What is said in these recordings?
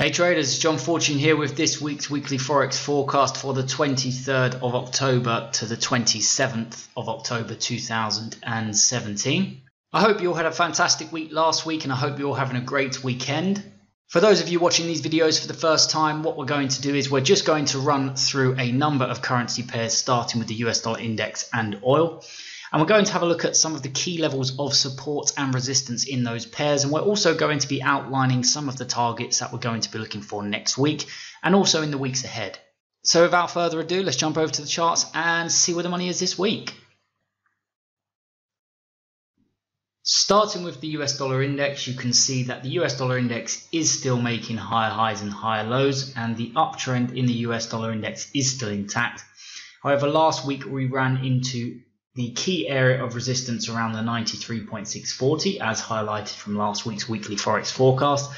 Hey traders, John Fortune here with this week's weekly forex forecast for the 23rd of October to the 27th of October 2017. I hope you all had a fantastic week last week and I hope you're all having a great weekend. For those of you watching these videos for the first time, what we're going to do is we're just going to run through a number of currency pairs starting with the US dollar index and oil. And we're going to have a look at some of the key levels of support and resistance in those pairs. And we're also going to be outlining some of the targets that we're going to be looking for next week and also in the weeks ahead. So without further ado, let's jump over to the charts and see where the money is this week. Starting with the US dollar index, you can see that the US dollar index is still making higher highs and higher lows, and the uptrend in the US dollar index is still intact. However, last week we ran into the key area of resistance around the 93.640 as highlighted from last week's weekly forex forecast,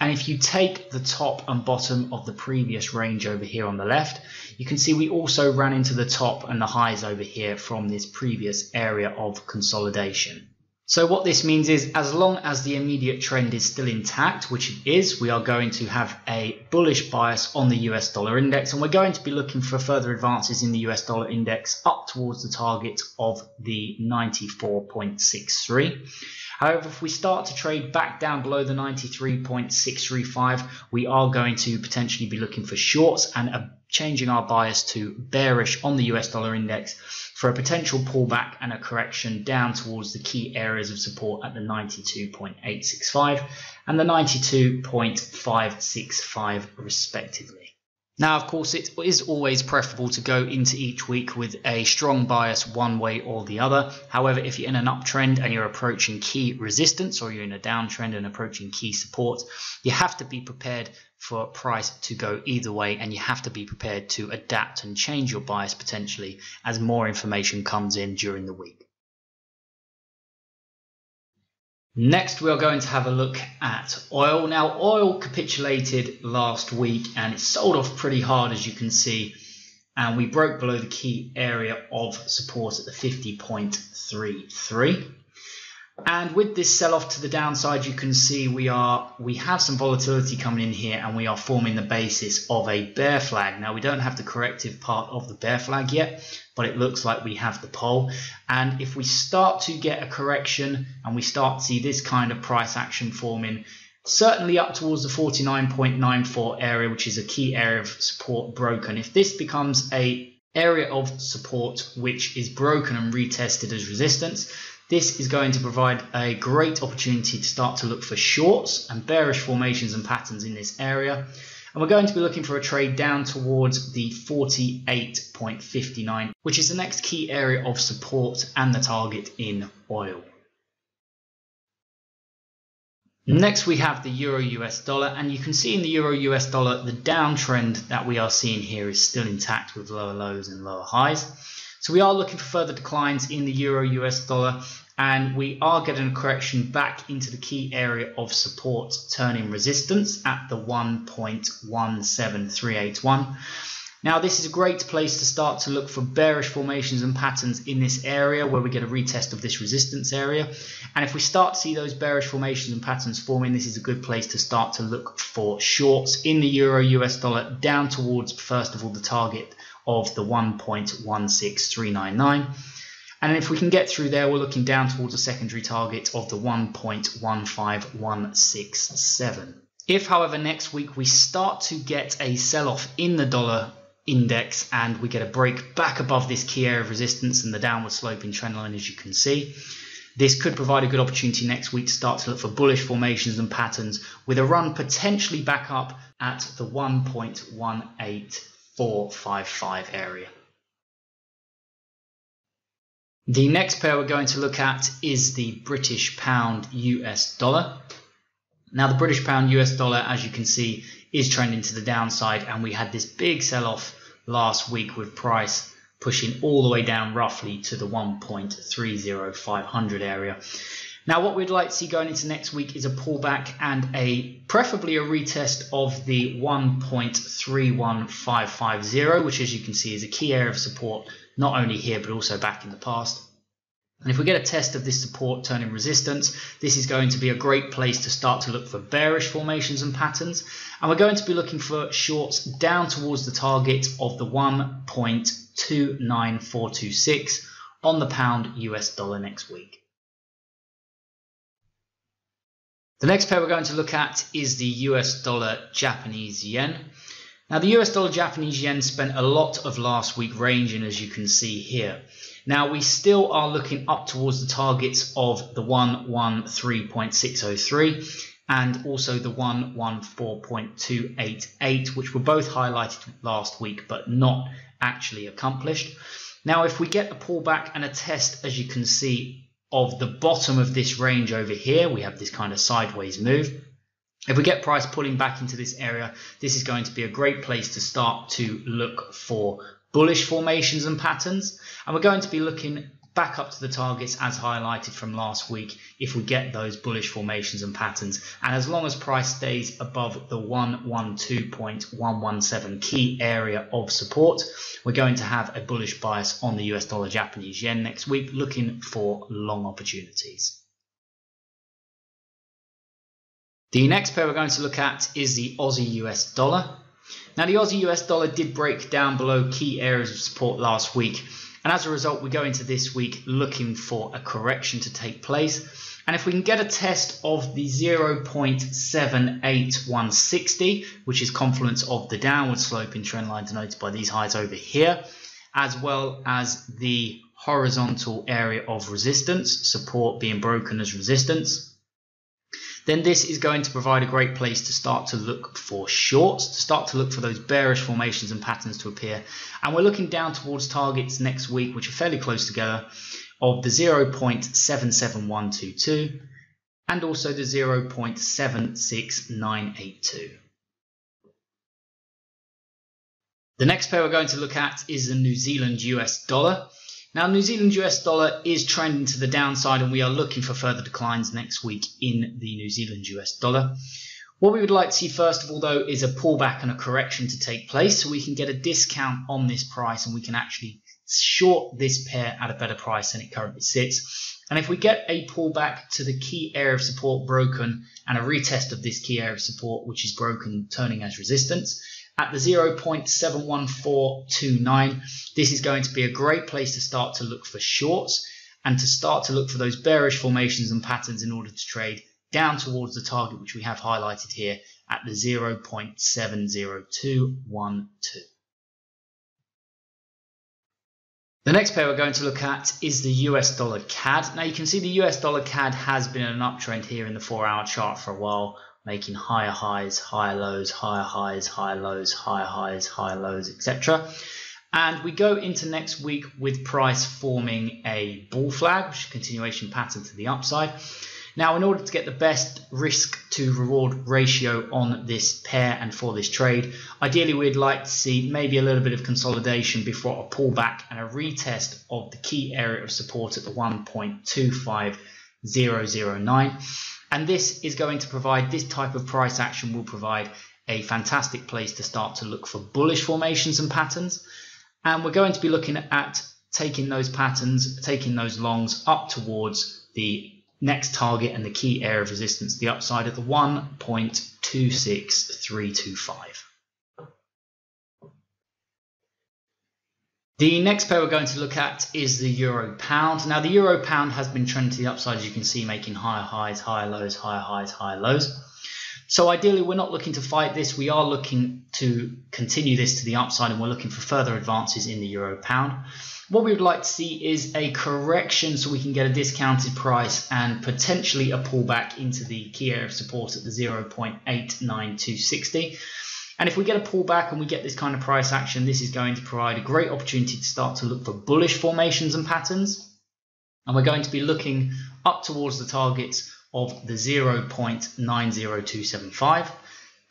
and if you take the top and bottom of the previous range over here on the left, you can see we also ran into the top and the highs over here from this previous area of consolidation. So what this means is, as long as the immediate trend is still intact, which it is, we are going to have a bullish bias on the US dollar index, and we're going to be looking for further advances in the US dollar index up towards the target of the 94.63. However, if we start to trade back down below the 93.635, we are going to potentially be looking for shorts and changing our bias to bearish on the US dollar index for a potential pullback and a correction down towards the key areas of support at the 92.865 and the 92.565 respectively. Now, of course, it is always preferable to go into each week with a strong bias one way or the other. However, if you're in an uptrend and you're approaching key resistance, or you're in a downtrend and approaching key support, you have to be prepared for price to go either way, and you have to be prepared to adapt and change your bias potentially as more information comes in during the week. Next, we are going to have a look at oil. Now, oil capitulated last week and it sold off pretty hard, as you can see, and we broke below the key area of support at the 50.33. And with this sell-off to the downside, you can see we have some volatility coming in here, and we are forming the basis of a bear flag. Now, we don't have the corrective part of the bear flag yet, but it looks like we have the pole. And if we start to get a correction and we start to see this kind of price action forming, certainly up towards the 49.94 area, which is a key area of support broken, if this becomes a area of support which is broken and retested as resistance, this is going to provide a great opportunity to start to look for shorts and bearish formations and patterns in this area. And we're going to be looking for a trade down towards the 48.59, which is the next key area of support and the target in oil. Next, we have the euro US dollar, and you can see in the euro US dollar, the downtrend that we are seeing here is still intact with lower lows and lower highs. So we are looking for further declines in the euro US dollar, and we are getting a correction back into the key area of support, turning resistance at the 1.17381. Now, this is a great place to start to look for bearish formations and patterns in this area where we get a retest of this resistance area. And if we start to see those bearish formations and patterns forming, this is a good place to start to look for shorts in the euro US dollar down towards, first of all, the target of the 1.16399, and if we can get through there, we're looking down towards a secondary target of the 1.15167. If, however, next week we start to get a sell-off in the dollar index and we get a break back above this key area of resistance and the downward sloping trend line, as you can see, this could provide a good opportunity next week to start to look for bullish formations and patterns with a run potentially back up at the 1.1855 area. The next pair we're going to look at is the British pound US dollar. Now, the British pound US dollar, as you can see, is trending to the downside, and we had this big sell-off last week with price pushing all the way down roughly to the 1.30500 area. Now what we'd like to see going into next week is a pullback and preferably a retest of the 1.31550, which as you can see is a key area of support, not only here but also back in the past. And if we get a test of this support turning resistance, this is going to be a great place to start to look for bearish formations and patterns. And we're going to be looking for shorts down towards the target of the 1.29426 on the pound US dollar next week. The next pair we're going to look at is the US dollar Japanese yen. Now the US dollar Japanese yen spent a lot of last week ranging, as you can see here. Now we still are looking up towards the targets of the 113.603 and also the 114.288, which were both highlighted last week but not actually accomplished. Now if we get a pullback and a test, as you can see, of the bottom of this range over here, we have this kind of sideways move. If we get price pulling back into this area, this is going to be a great place to start to look for bullish formations and patterns, and we're going to be looking back up to the targets as highlighted from last week if we get those bullish formations and patterns. And as long as price stays above the 112.117 key area of support, we're going to have a bullish bias on the US dollar Japanese yen next week, looking for long opportunities. The next pair we're going to look at is the Aussie US dollar. Now the Aussie US dollar did break down below key areas of support last week, and as a result we go into this week looking for a correction to take place. And if we can get a test of the 0.78160, which is confluence of the downward sloping trend line denoted by these highs over here, as well as the horizontal area of resistance, support being broken as resistance, then this is going to provide a great place to start to look for shorts, to start to look for those bearish formations and patterns to appear. And we're looking down towards targets next week, which are fairly close together, of the 0.77122 and also the 0.76982. The next pair we're going to look at is the New Zealand US dollar. Now, New Zealand US dollar is trending to the downside, and we are looking for further declines next week in the New Zealand US dollar. What we would like to see first of all, though, is a pullback and a correction to take place, so we can get a discount on this price and we can actually short this pair at a better price than it currently sits. And if we get a pullback to the key area of support broken and a retest of this key area of support, which is broken, turning as resistance, at the 0.71429, this is going to be a great place to start to look for shorts and to start to look for those bearish formations and patterns in order to trade down towards the target, which we have highlighted here at the 0.70212. The next pair we're going to look at is the US dollar CAD. Now you can see the US dollar CAD has been in an uptrend here in the 4-hour chart for a while, making higher highs, higher lows, higher highs, higher lows, higher highs, higher lows, etc. And we go into next week with price forming a bull flag, which is a continuation pattern to the upside. Now, in order to get the best risk to reward ratio on this pair and for this trade, ideally we'd like to see maybe a little bit of consolidation before a pullback and a retest of the key area of support at the 1.25009. And this is going to provide, this type of price action will provide a fantastic place to start to look for bullish formations and patterns. And we're going to be looking at taking those patterns, taking those longs up towards the next target and the key area of resistance, the upside of the 1.26325. The next pair we're going to look at is the euro pound. Now the euro pound has been trending to the upside, as you can see, making higher highs, higher lows, higher highs, higher lows. So ideally we're not looking to fight this, we are looking to continue this to the upside, and we're looking for further advances in the euro pound. What we would like to see is a correction so we can get a discounted price and potentially a pullback into the key area of support at the 0.89260. And if we get a pullback and we get this kind of price action, this is going to provide a great opportunity to start to look for bullish formations and patterns. And we're going to be looking up towards the targets of the 0.90275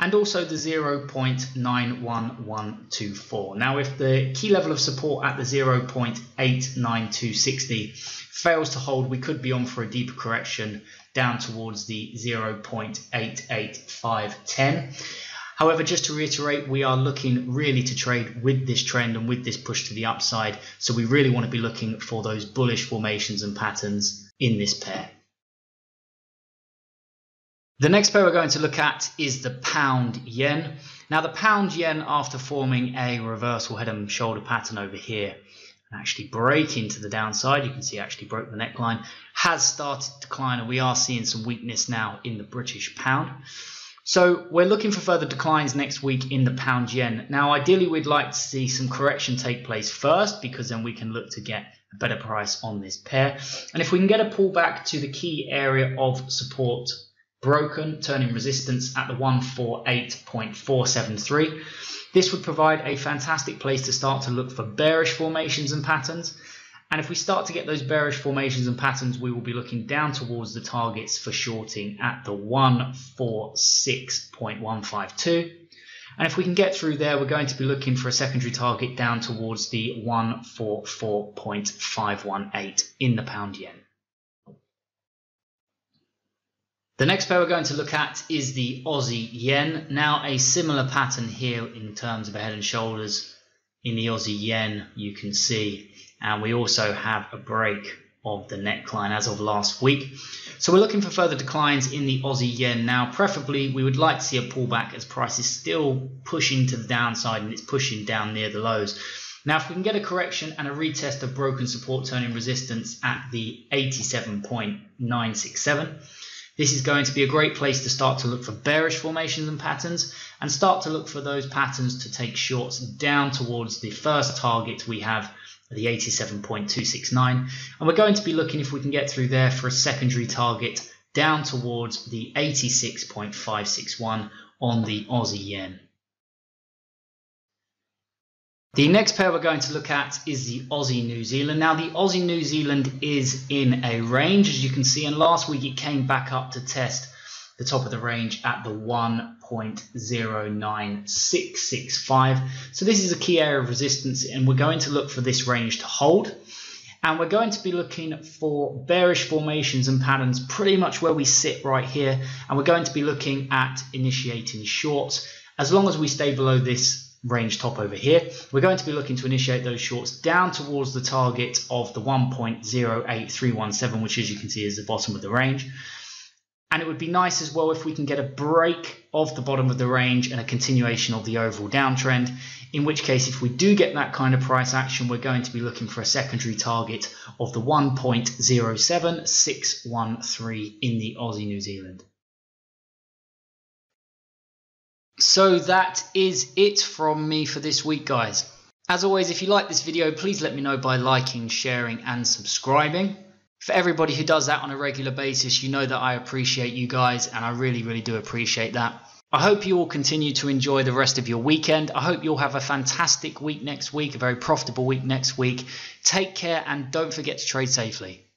and also the 0.91124. Now, if the key level of support at the 0.89260 fails to hold, we could be on for a deeper correction down towards the 0.88510. However, just to reiterate, we are looking really to trade with this trend and with this push to the upside. So we really want to be looking for those bullish formations and patterns in this pair. The next pair we're going to look at is the pound yen. Now, the pound yen, after forming a reversal head and shoulder pattern over here, and actually break into the downside, you can see actually broke the neckline, has started to decline, and we are seeing some weakness now in the British pound. So we're looking for further declines next week in the pound yen. Now, ideally, we'd like to see some correction take place first, because then we can look to get a better price on this pair. And if we can get a pullback to the key area of support broken, turning resistance at the 148.473, this would provide a fantastic place to start to look for bearish formations and patterns. And if we start to get those bearish formations and patterns, we will be looking down towards the targets for shorting at the 146.152. And if we can get through there, we're going to be looking for a secondary target down towards the 144.518 in the pound yen. The next pair we're going to look at is the Aussie yen. Now, a similar pattern here in terms of a head and shoulders in the Aussie yen, you can see. And we also have a break of the neckline as of last week. So we're looking for further declines in the Aussie yen now. Preferably, we would like to see a pullback as price is still pushing to the downside and it's pushing down near the lows. Now, if we can get a correction and a retest of broken support turning resistance at the 87.967, this is going to be a great place to start to look for bearish formations and patterns, and start to look for those patterns to take shorts down towards the first target we have, the 87.269, and we're going to be looking, if we can get through there, for a secondary target down towards the 86.561 on the Aussie yen. The next pair we're going to look at is the Aussie New Zealand. Now, the Aussie New Zealand is in a range, as you can see, and last week it came back up to test the top of the range at the 1.09665. So this is a key area of resistance, and we're going to look for this range to hold. And we're going to be looking for bearish formations and patterns pretty much where we sit right here. And we're going to be looking at initiating shorts. As long as we stay below this range top over here, we're going to be looking to initiate those shorts down towards the target of the 1.08317, which, as you can see, is the bottom of the range. And it would be nice as well if we can get a break of the bottom of the range and a continuation of the overall downtrend, in which case, if we do get that kind of price action, we're going to be looking for a secondary target of the 1.07613 in the Aussie New Zealand. So that is it from me for this week, guys. As always, if you like this video, please let me know by liking, sharing and subscribing. For everybody who does that on a regular basis, you know that I appreciate you guys, and I really do appreciate that. I hope you all continue to enjoy the rest of your weekend. I hope you'll have a fantastic week next week, a very profitable week next week. Take care, and don't forget to trade safely.